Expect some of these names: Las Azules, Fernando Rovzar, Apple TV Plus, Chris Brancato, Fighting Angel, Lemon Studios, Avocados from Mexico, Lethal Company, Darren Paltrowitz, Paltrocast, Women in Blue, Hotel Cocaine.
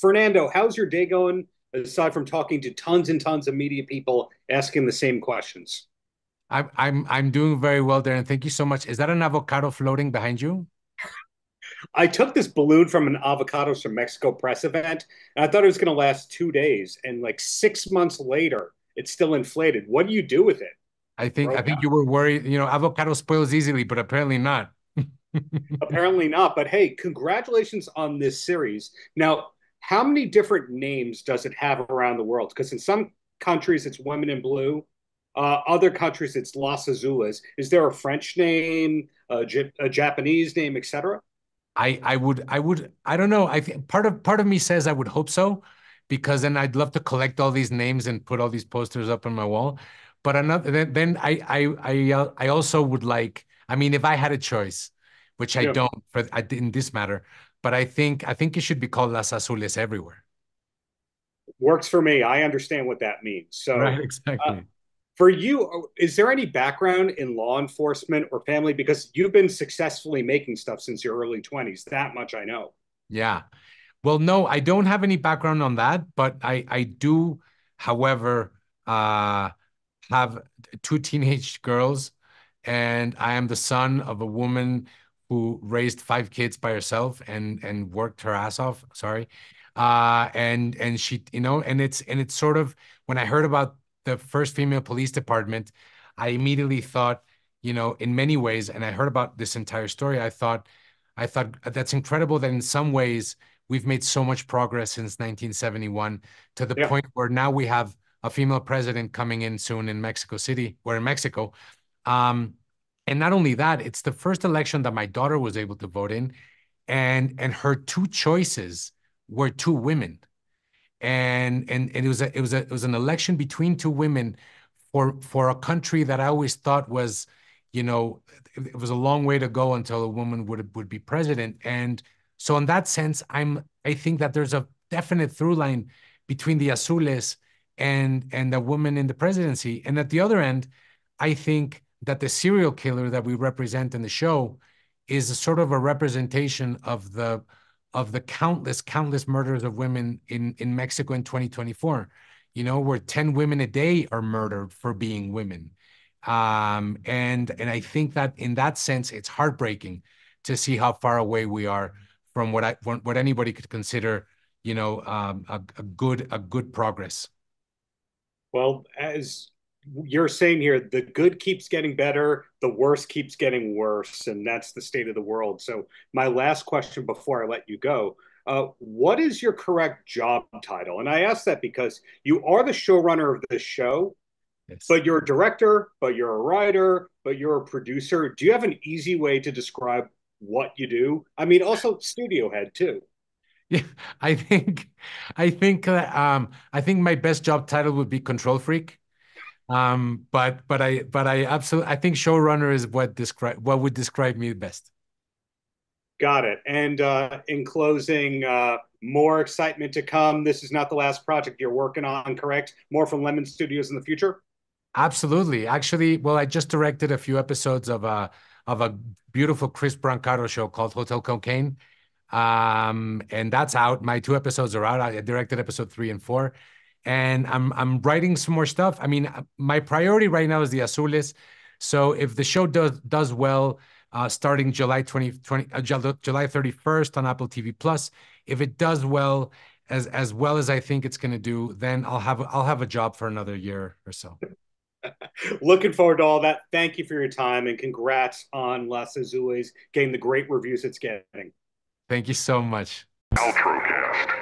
Fernando, how's your day going, aside from talking to tons and tons of media people asking the same questions? I'm doing very well, Darren. Thank you so much. Is that an avocado floating behind you? I took this balloon from an Avocados from Mexico press event, and I thought it was going to last 2 days. And like 6 months later, it's still inflated. What do you do with it? I think you were worried. You know, avocado spoils easily, but apparently not. Apparently not. But hey, congratulations on this series. Now, how many different names does it have around the world? Because in some countries, it's Women in Blue. Other countries, it's Las Azules. Is there a French name, a Japanese name, etc.? I don't know. I think part of me says I would hope so, because then I'd love to collect all these names and put all these posters up on my wall. But another, then I also would like, I mean, if I had a choice, which I don't, in this matter, but I think it should be called Las Azules everywhere. Works for me. I understand what that means. So right, exactly. For you, is there any background in law enforcement or family? Because you've been successfully making stuff since your early 20s. That much I know. Yeah. Well, no, I don't have any background on that, but I do, however, have two teenage girls, and I am the son of a woman who raised 5 kids by herself and worked her ass off. Sorry. And she, you know, and it's sort of, when I heard about the first female police department, I immediately thought, you know, in many ways, and I heard about this entire story, I thought that's incredible that in some ways we've made so much progress since 1971 to the point where now we have a female president coming in soon in Mexico City, or in Mexico. And not only that, it's the first election that my daughter was able to vote in, and her two choices were two women. And it was an election between two women for a country that I always thought was, you know, it was a long way to go until a woman would be president. And so in that sense, I think that there's a definite through line between the Azules and the woman in the presidency. And at the other end, I think that the serial killer that we represent in the show is a sort of a representation of the countless murders of women in Mexico in 2024, you know, where 10 women a day are murdered for being women. And I think that in that sense, it's heartbreaking to see how far away we are from what anybody could consider, you know, a good progress. Well, as you're saying here, the good keeps getting better, the worse keeps getting worse, and that's the state of the world. So my last question before I let you go, what is your correct job title? And I ask that because you are the showrunner of this show, yes, but you're a director, but you're a writer, but you're a producer. Do you have an easy way to describe what you do? I mean, also studio head too. Yeah, I think my best job title would be control freak. But I absolutely, I think showrunner is what would describe me the best. Got it. And in closing, more excitement to come. This is not the last project you're working on, correct? More from Lemon Studios in the future? Absolutely. Actually, well, I just directed a few episodes of a beautiful Chris Brancato show called Hotel Cocaine. And that's out. My 2 episodes are out. I directed episode 3 and 4. And I'm writing some more stuff. I mean, my priority right now is the Azules. So if the show does well, starting July 31st on Apple TV Plus, if it does well as I think it's going to do, then I'll have a job for another year or so. Looking forward to all that. Thank you for your time, and congrats on Las Azules getting the great reviews it's getting. Thank you so much. Outrocast.